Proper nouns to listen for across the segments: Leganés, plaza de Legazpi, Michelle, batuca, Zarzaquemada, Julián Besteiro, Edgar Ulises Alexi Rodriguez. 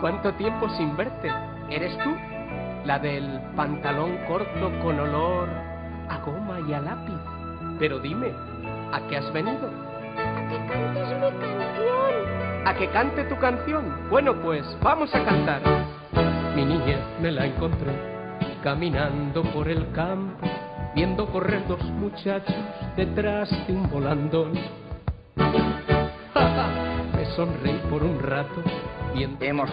¿Cuánto tiempo sin verte? ¿Eres tú? La del pantalón corto con olor a goma y a lápiz. Pero dime, ¿a qué has venido? A que cantes mi canción. ¿A que cante tu canción? Bueno, pues vamos a cantar. Mi niñez me la encontré caminando por el campo, viendo correr dos muchachos detrás de un volandón. Me sonreí por un rato. Hemos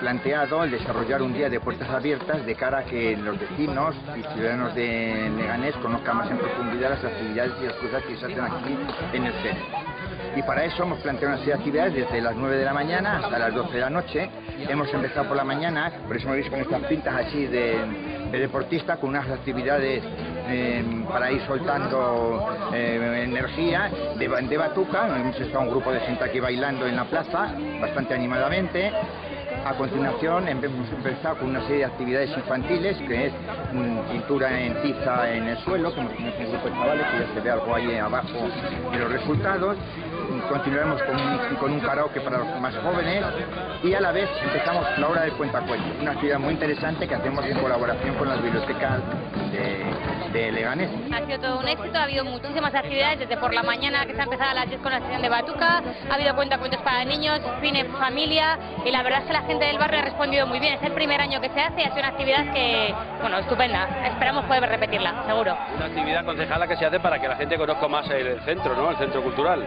planteado el desarrollar un día de puertas abiertas de cara a que los vecinos y ciudadanos de Leganés conozcan más en profundidad las actividades y las cosas que se hacen aquí en el centro. Y para eso hemos planteado una serie de actividades desde las 9 de la mañana hasta las 12 de la noche. Hemos empezado por la mañana, por eso me veis con estas pintas así de deportista, con unas actividades para ir soltando energía de batuca. Hemos estado un grupo de gente aquí bailando en la plaza, bastante animadamente. A continuación hemos empezado con una serie de actividades infantiles, que es pintura en tiza en el suelo, que hemos tenido un grupo de chavales, que ya se ve algo ahí abajo de los resultados. Continuaremos con un karaoke para los más jóvenes y a la vez empezamos la hora del cuentacuentos, una actividad muy interesante que hacemos en colaboración con las bibliotecas de Leganés. Ha sido todo un éxito, ha habido muchísimas actividades, desde por la mañana que se ha empezado a las 10 con la sesión de batuca, ha habido cuentacuentos para niños, cine, familia, y la verdad es que la gente del barrio ha respondido muy bien. Es el primer año que se hace y ha sido una actividad que, bueno, estupenda, esperamos poder repetirla, seguro. Una actividad, concejala, que se hace para que la gente conozca más el centro, ¿no?, el centro cultural.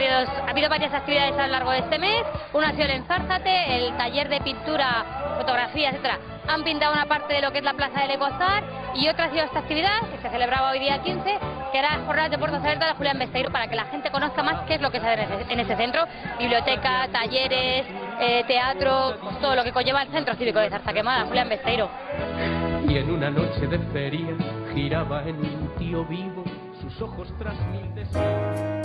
Ha habido varias actividades a lo largo de este mes. Una ha sido el Enzártate, el taller de pintura, fotografía, etcétera. Han pintado una parte de lo que es la plaza de Legazpi y otra ha sido esta actividad que se celebraba hoy día 15, que era jornadas de puertas abiertas de Julián Besteiro, para que la gente conozca más qué es lo que se hace en este centro. Biblioteca, talleres, teatro, todo lo que conlleva el centro cívico de Zarzaquemada, Julián Besteiro. Y en una noche de feria giraba en un tío vivo, sus ojos tras mil deseos.